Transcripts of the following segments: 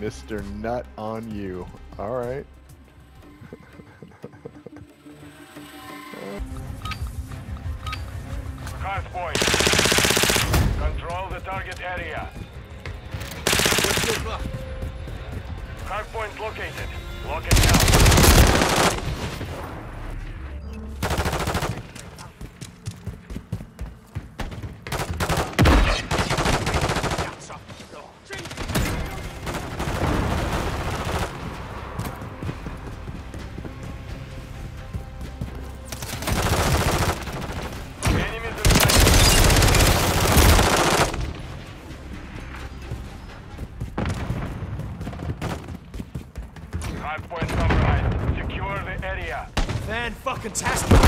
Mr. Nut on you. All right. Hardpoint. Control the target area. Hardpoint located. Lock it down. Hardpoint compromised. Secure the area. Man, fucking fantastic.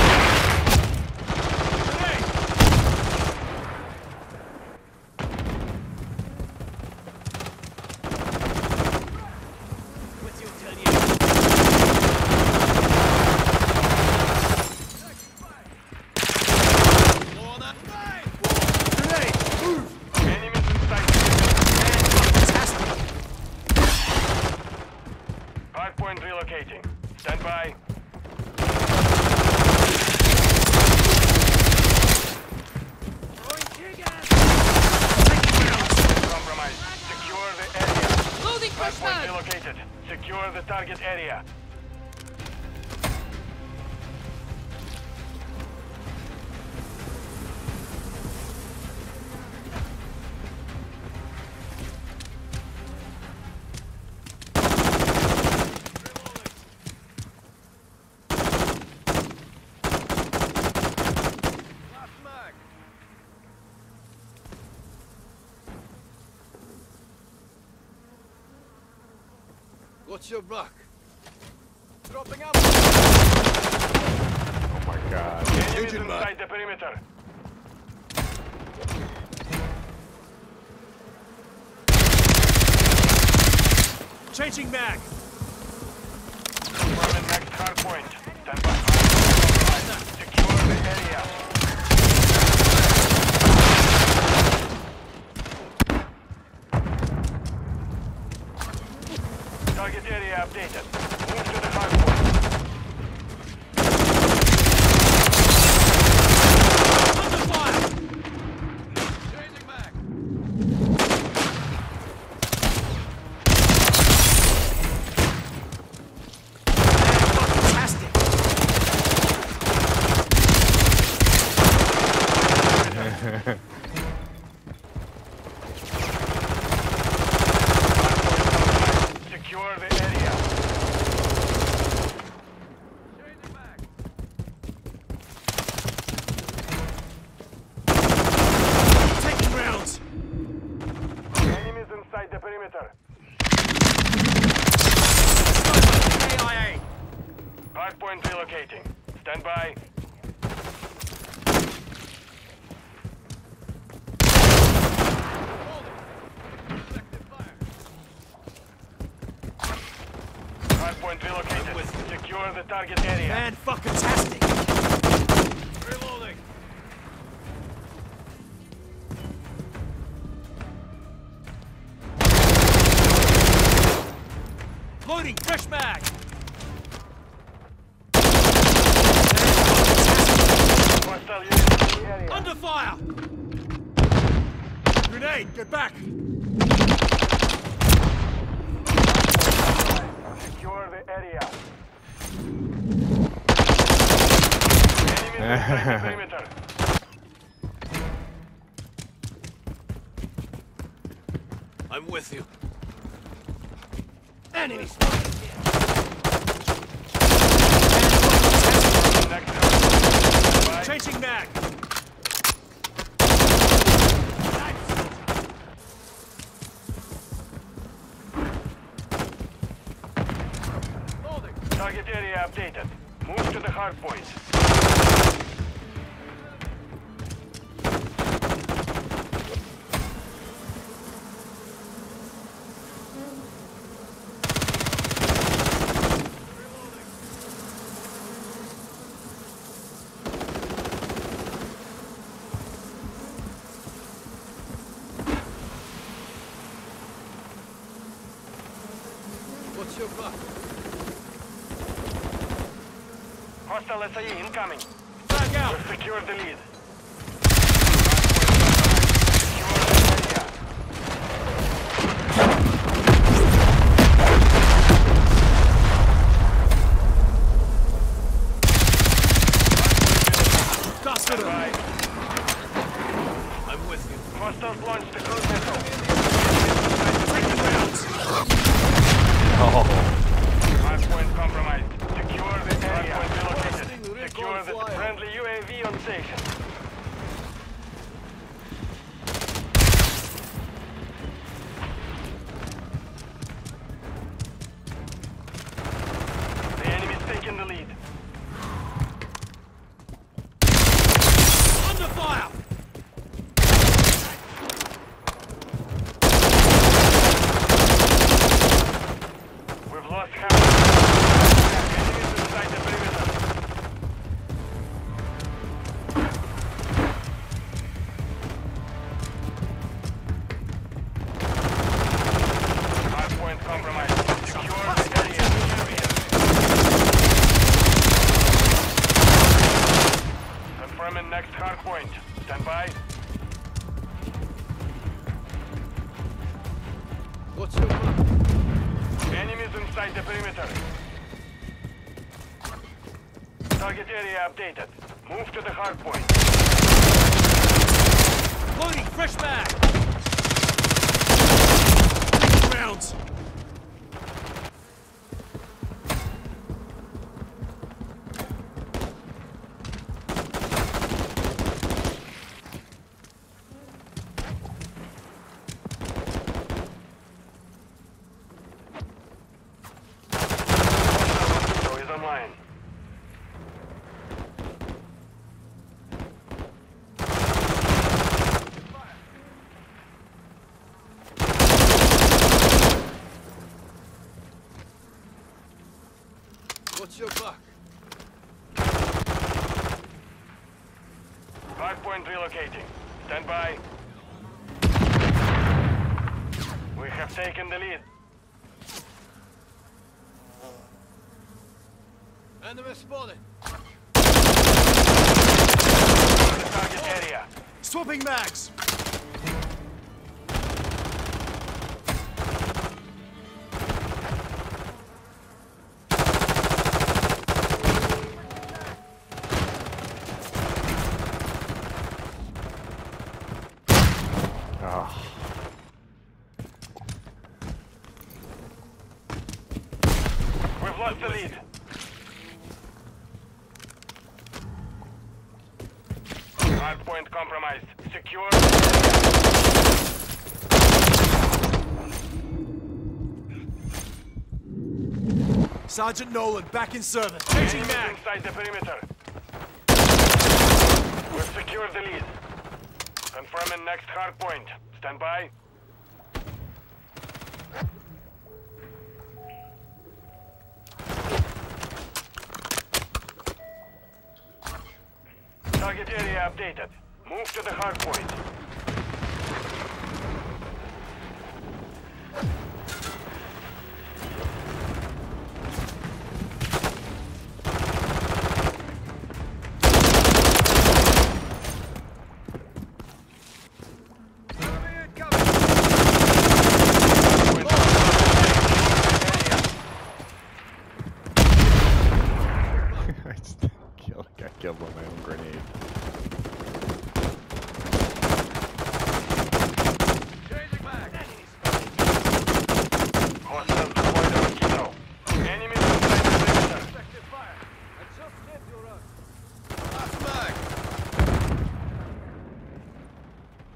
What's your turn here? Enemies in sight. Man, fantastic. Hardpoint relocating. Stand by. Compromise. Secure the area. Loading Hardpoint relocated. Secure the target area. What's your buck? Dropping out. Oh my god. Enemies inside the perimeter. Changing back. Confirming next hardpoint. Stand by. Secure the area. Target area updated. Move to the hardpoint. Under fire! Changing back. Fantastic. Secure the area. Changing back. Taking rounds. Enemies inside the perimeter. AIA. Hardpoint relocating. Stand by. Hardpoint relocated. Secure the target area. Man, fucking fantastic. Reloading. Loading. Fresh mag. Under fire. Grenade. Get back. Secure the area. Enemies inside the perimeter. I'm with you. Enemies. Changing back. Target area updated. Move to the hard point. What's your plan? Hostile SAE incoming. Back out. We've secured the lead. Target area updated. Move to the hard point. Loading, fresh mag! Rounds! Hardpoint relocating. Stand by. We have taken the lead. Enemy spotted. The target area. Swapping mags. The lead. Hardpoint compromised. Secure. Sergeant Nolan back in service. Changing mag. Inside the perimeter. We've secured the lead. Confirming next hardpoint. Stand by. Target area updated. Move to the hard point.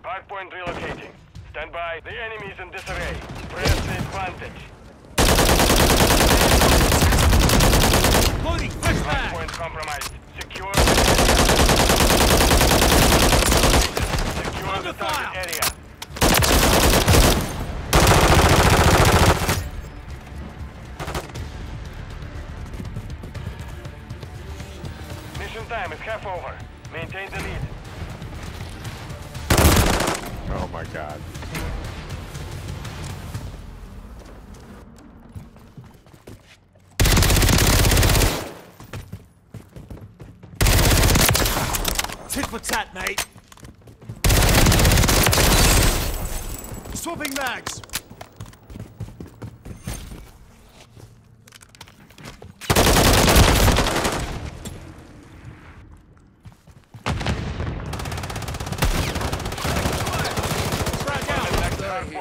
Hardpoint relocating. Stand by. The enemy is in disarray. Press the advantage. Loading, push back. Hardpoint compromised. Secure. Secure the target area. Mission time is half over. Maintain the lead. Oh my God. for tat, mate. Swapping mags.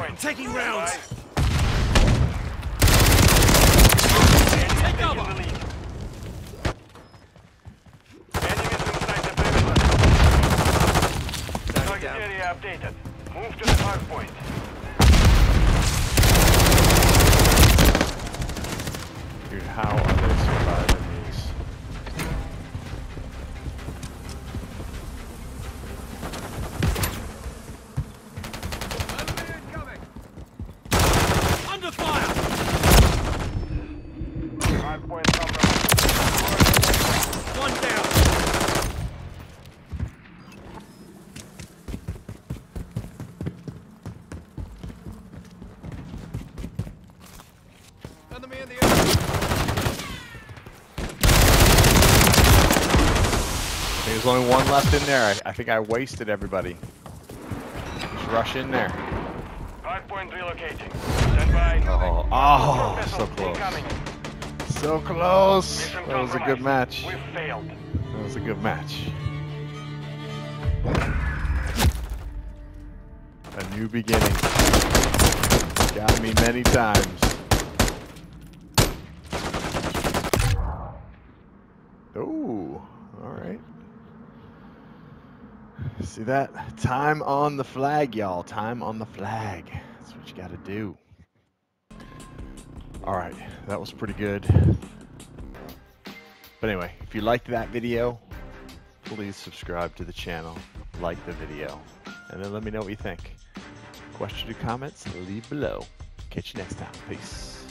I'm taking rounds. Take cover. Enemy is inside the perimeter. Target area updated. Move to the hardpoint. Dude, how are they surviving these? There's only one left in there. I think I wasted everybody. Just rush in there. Hardpoint relocating. Stand by. Oh, oh, so close. So close. That was a good match. We failed. That was a good match. A new beginning. Got me many times. Ooh, all right. See that? Time on the flag, y'all. Time on the flag. That's what you gotta do. All right, that was pretty good. But anyway, if you liked that video, please subscribe to the channel, like the video, and then let me know what you think. Question or comments, leave below. Catch you next time. Peace.